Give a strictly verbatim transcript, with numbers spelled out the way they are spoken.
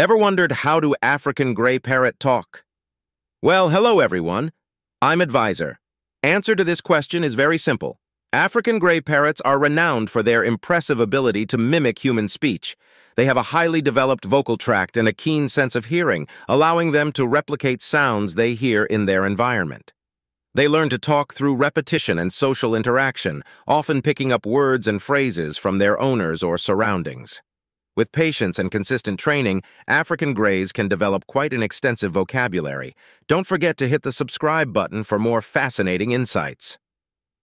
Ever wondered how do African grey parrot talk? Well, hello everyone. I'm Advisor. Answer to this question is very simple. African grey parrots are renowned for their impressive ability to mimic human speech. They have a highly developed vocal tract and a keen sense of hearing, allowing them to replicate sounds they hear in their environment. They learn to talk through repetition and social interaction, often picking up words and phrases from their owners or surroundings. With patience and consistent training, African greys can develop quite an extensive vocabulary. Don't forget to hit the subscribe button for more fascinating insights.